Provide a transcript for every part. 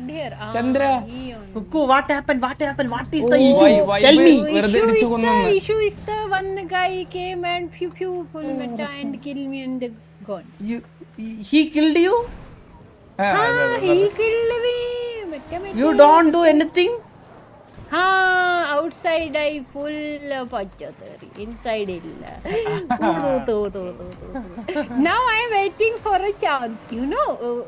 dear. Chandra, Kuku, what happened? What happened? What is the issue? Tell me. The issue is the one guy came and few full meta and killed me and gone. He killed you? Ah, he killed me. You don't do anything? Ha, outside I full pachchadari, inside illa. Now I am waiting for a chance, you know.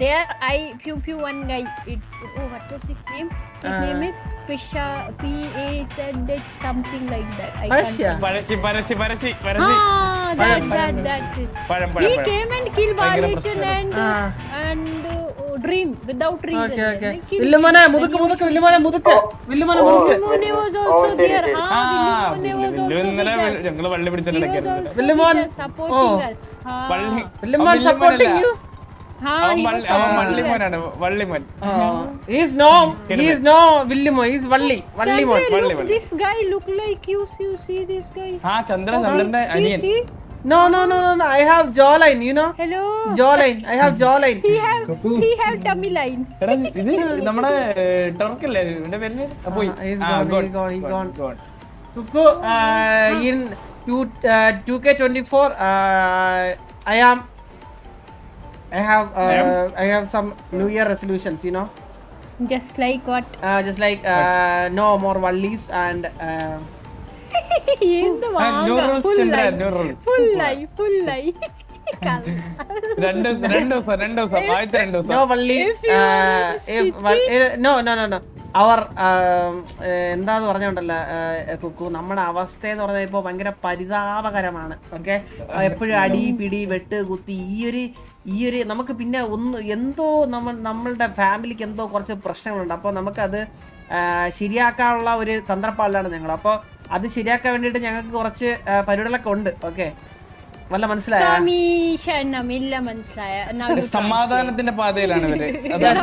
There I few one guy. What was his name? His name is Pisha, P-A-Z-H, something like that. I can't Parashi. Ah, that's it. He came and killed Violation and Dream without reason. Okay. Villamana, mudukku. Villamana, mudukku. Villamone was also there. Ah, Villamone supporting us. Villamone supporting you. Haan, Vallimon. He is no Villimon. He is Vallimon. This guy look like you. You see this guy? Ah, Chandra, onion. No. I have jawline, you know. Hello. Jawline. I have jawline. He have tummy line. This our Turk line. He's gone. Kuku, in 2K24, I have some New Year resolutions, you know. Just like what? Just like no more wallies and. No rules, Chandra. No rules. Full life. Rendos. No. Our എന്താന്ന് പറഞ്ഞുണ്ടല്ലോ കുക്കു, നമ്മുടെ അവസ്ഥ എന്ന് പറഞ്ഞാൽ ഇപ്പൊ ഭയങ്കര പരിതാപകരമാണ്. Okay, എപ്പോഴും അടി പിടി വെട്ട് കുത്തി ഈ ഒരു നമുക്ക് പിന്നെ ഒന്ന് എന്തോ നമ്മളുടെ ഫാമിലിക്ക് എന്തോ കുറച്ച് പ്രശ്നങ്ങളുണ്ട്. അപ്പോൾ നമുക്കത് ശരിയാക്കാനുള്ള ഒരു തന്ത്രപ്പാടിലാണ് ഞങ്ങൾ. അപ്പോൾ അത് ശരിയാക്കാൻ വേണ്ടിയിട്ട് ഞങ്ങൾക്ക് കുറച്ച് പരിപാടികളൊക്കെ ഉണ്ട്. ഓക്കെ, വല്ല മനസ്സിലായ സമാധാനത്തിന്റെ പാതയിലാണ് ഇവര്. നമസ്കാരം.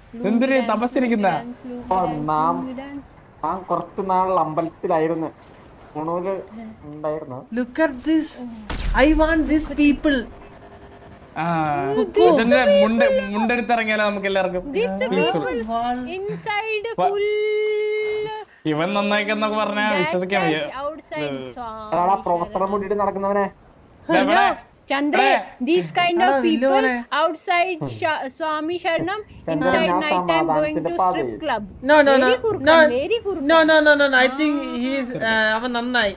Look at this. I want these people. ഇവൻ നന്നായിക്കെന്നൊക്കെ പറഞ്ഞ വിശ്വസിക്കാൻ നടക്കുന്നവനെ Chandra, these kind of people outside Swami Sharanam, inside night time going to strip club. No. I think he is. Avan nannai.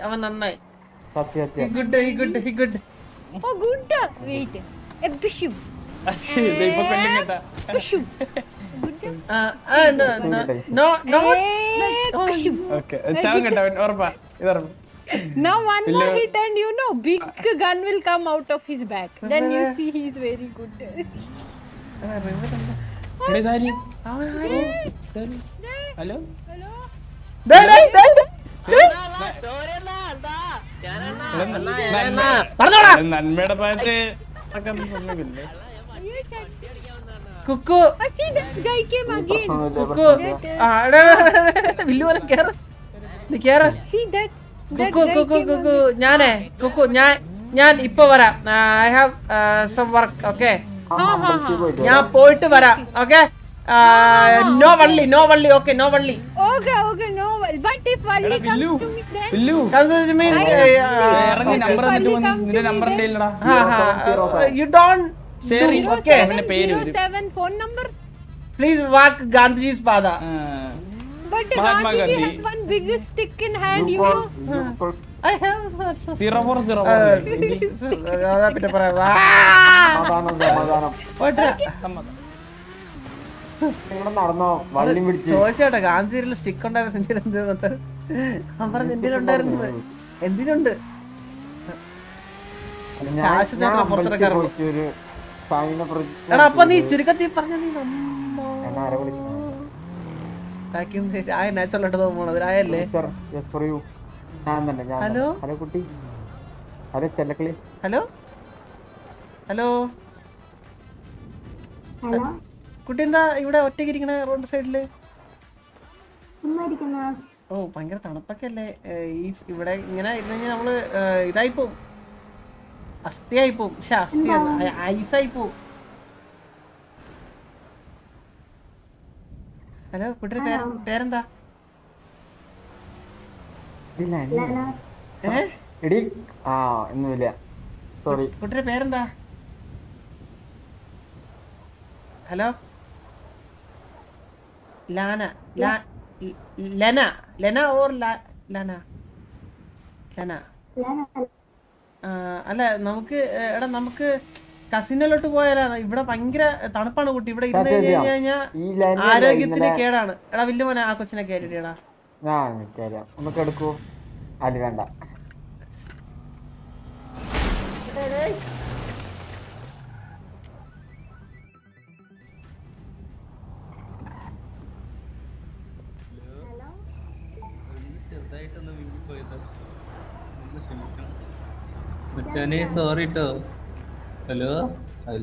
He good. Oh, good. Wait. Bishop. They were calling it Bishop. Good. No. Okay. Changata orba. Now one more hit and you know big gun will come out of his back. Then you see he is very good. Hello. Kuku. This guy came again. Kuku. ഞാൻ ഇപ്പൊ വരാം. I have some work. Okay, ഞാൻ പോയിട്ട് വരാം. Okay, no വള്ളി. Okay, no Valli. But if Valli comes to me, ഇറങ്ങി number എന്നിട്ട് നിന്റെ നമ്പർ ഇല്ലടാ. You don't share. ഓക്കെ, അവന്റെ പേര് 07 phone number. Please walk Gandhiji's path. But Gandhi has one big stick in hand, you know. I have 0404. What? ചോദിച്ചേട്ടാ ഗാന്ധിയിൽ stick ഉണ്ടായിരുന്നു എന്തിനുണ്ട് നീ ചുരുക്കത്തിൽ പറഞ്ഞ ഹലോ ഹലോ കുട്ടി ഹലോ ചെല്ലക്കളി ഹലോ ഹലോ കുട്ടി എന്താ ഇവിടെ ഒറ്റയ്ക്ക് ഇരിക്കണേ റോഡ് സൈഡില്? ഓ ഭയങ്കര തണുപ്പൊക്കെ അല്ലേ ഈ ഇവിടെ ഇങ്ങനെ ഇരുന്ന് കഴിഞ്ഞാൽ നമ്മള് ഇതായി പോവും അസ്ഥിയായി പോവും പക്ഷെ അസ്ഥി ഐസായി പോവും. ഹലോ കുട്ടിയുടെ പേരെന്താ? കുട്ടിയുടെ പേരെന്താ? ഹലോ ലാന ലന ലന ഓർ ലന ലന അല്ല നമുക്ക് എടാ നമുക്ക് കസിനിലോട്ട് പോയാലാ ഇവിടെ ഭയങ്കര തണുപ്പാണ് കുട്ടി ഇവിടെ ഇരുന്ന് കഴിഞ്ഞു കഴിഞ്ഞാൽ ആരോഗ്യത്തിന് കേടാണ്. എടാ വലിയ മോനെ ആ കൊച്ചിനെ കയറ്റിടാ മച്ചാനെ സോറി ട്ടോ. ഹലോ അത്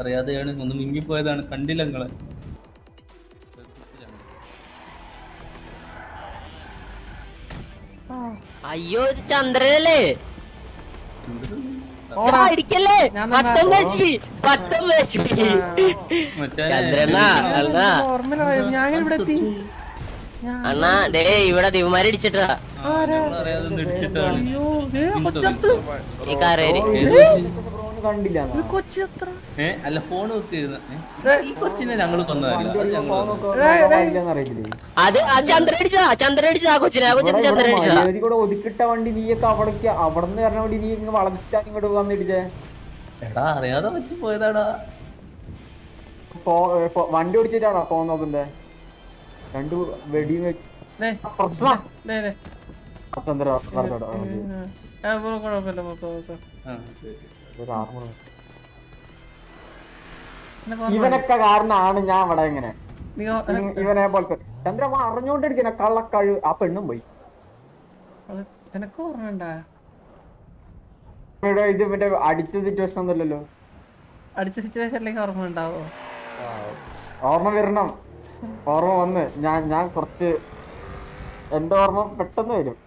അറിയാതെയാണ് ഒന്ന് മുങ്ങിപ്പോയതാണ് കണ്ടില്ല നിങ്ങളെ. അയ്യോ ഇത് ചന്ദ്രനല്ലേ അണ്ണാ ദേ ഇവിടെ ദിവമാര് ഇടിച്ചിട്ടാ അല്ല ഫോൺ വെക്കിരുന്ന ഈ കൊച്ചിനെ ഞങ്ങള് കൊന്നതല്ല അത് ചന്ദ്രൻ അടിച്ചതാ കൊച്ചിനെ ഒതുക്കിട്ട വണ്ടി നീയൊക്കെ അവിടേക്ക് അവിടെ നിന്ന് കയറുന്ന വണ്ടി നീ വളർത്താൻ ഇങ്ങോട്ട് വന്നിടിച്ചേ. എടാ അറിയാതെ പറ്റി പോയതാടാ വണ്ടി ഓടിച്ചിട്ടാണോ ഫോൺ നോക്കുന്നേ രണ്ട് വെടി ഇവനൊക്കെ കാരണമാണ് ഞാൻ ഇവിടെ ഇങ്ങനെ ഇവനെ പോലത്തെ ചന്ദ്ര അറിഞ്ഞോണ്ടിരിക്കുന്ന കള്ളക്കഴു ആ പെണ്ണും പോയി ഇത് മറ്റേ അടിച്ച സിറ്റുവേഷൻ ഒന്നുമില്ലല്ലോ ഓർമ്മ വരണം ഓർമ്മ വന്ന് ഞാൻ കുറച്ച് എന്റെ ഓർമ്മ പെട്ടെന്ന് വരും.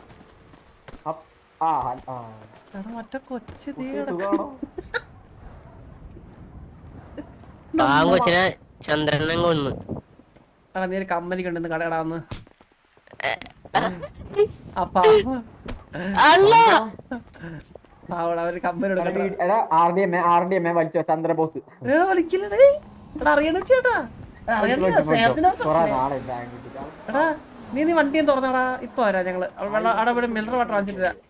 ചന്ദ്രനെ കൊന്നു നീ ഒരു കമ്പനിക്ക് ഉണ്ടെന്ന് കടകടാന്ന് അവര് കമ്പനി അറിയണേട്ടാ നീ വണ്ടിയും തുറന്നാടാ ഇപ്പൊ വരാ ഞങ്ങള് അവിടെ മിനറൽ വാട്ടർ വാങ്ങിച്ചിട്ടില്ല